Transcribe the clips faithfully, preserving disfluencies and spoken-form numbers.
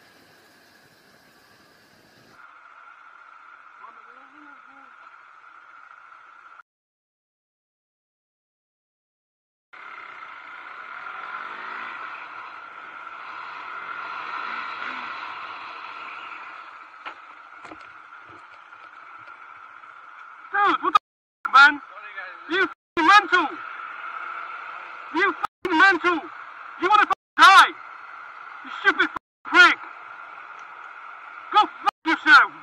Dude, what the f***, man? You f***ing mental! You f***ing mental! You wanna f***ing die! You stupid f***ing prick! Go f*** yourself, bitch!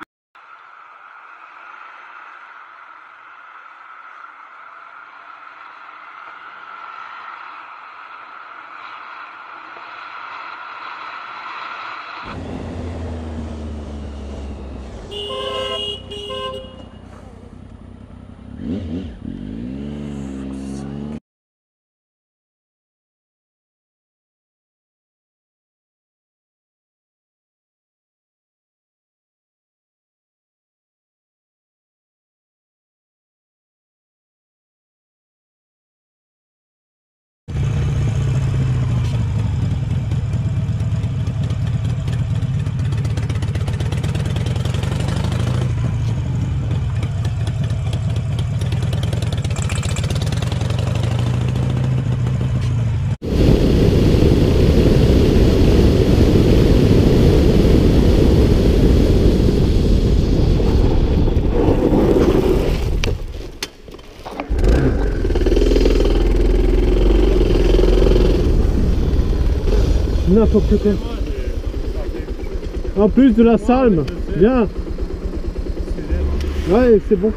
N'importe quoi. En plus de la salme, bien. Ouais, c'est bon.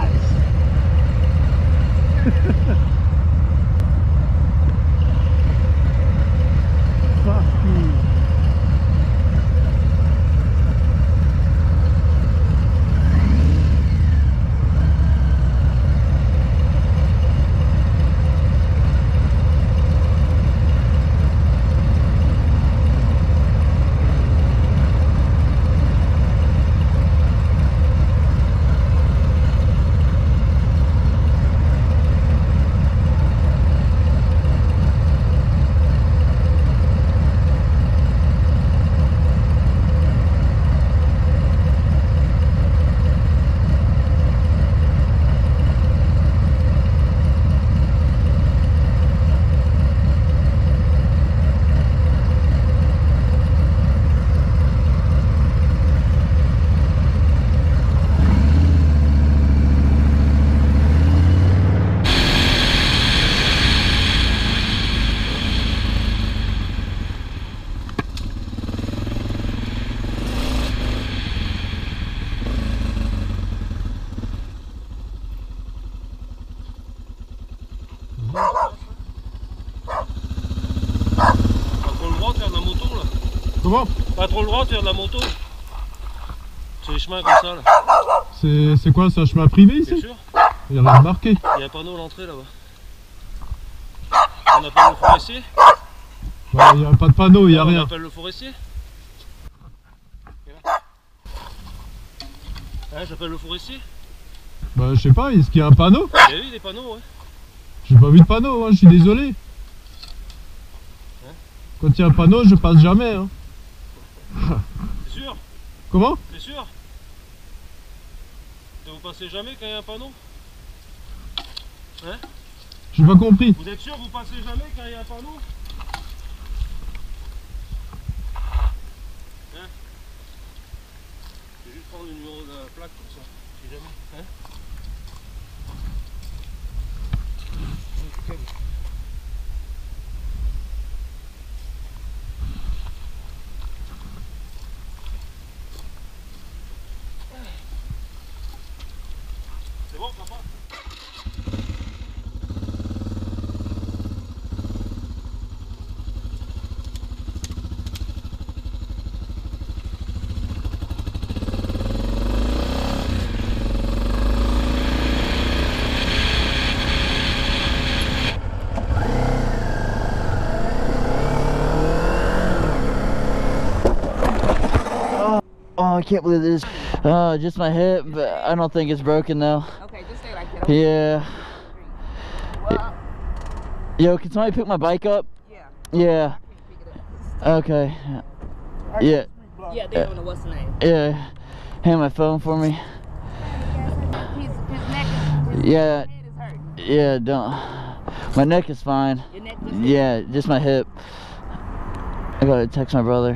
eyes. Comment? Pas trop le droit de faire de la moto. C'est les chemins comme ça là. C'est quoi, c'est un chemin privé ici? Bien sûr. Il y en a marqué. Il y a un panneau à l'entrée là-bas. On appelle le forestier? Bah, il n'y a pas de panneau, il n'y a rien. On appelle le forestier? Ouais, j'appelle le forestier. Bah je sais pas, est-ce qu'il y a un panneau? Il y a eu des panneaux, ouais. J'ai pas vu de panneau, hein, je suis désolé. Hein? Quand il y a un panneau, je passe jamais. Hein. C'est sûr? Comment? C'est sûr? Vous passez jamais quand il y a un panneau? Hein? J'ai pas compris. Vous êtes sûr que vous passez jamais quand il y a un panneau? Hein? Je vais juste prendre le numéro de la plaque comme ça. Si jamais. Hein? Okay. I can't believe this. Uh, just my hip, but I don't think it's broken now. Okay, just stay like that. Yeah. Well, yo, can somebody pick my bike up? Yeah. Yeah. Okay. Yeah. Yeah, they don't know what's the name. Yeah. Hand my phone for me. Yeah. Yeah, don't. My neck is fine. Your neck is fine? Yeah, just my hip. I gotta text my brother.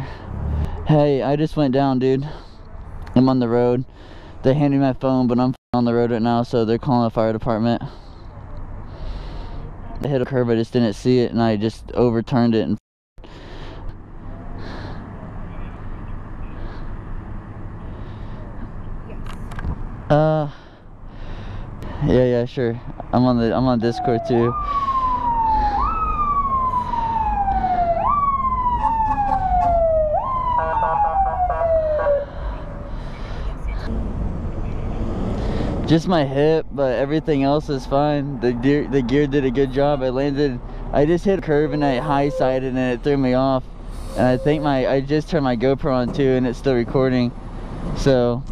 Hey, I just went down, dude. I'm on the road. They handed me my phone, but I'm on the road right now, so they're calling the fire department. I hit a curb, I just didn't see it, and I just overturned it. And uh, yeah, yeah, sure. I'm on the, I'm on Discord too. Just my hip, but everything else is fine. The gear, the gear did a good job. I landed, I just hit a curve and I high-sided and it threw me off. And I think my, I just turned my GoPro on too and it's still recording, so.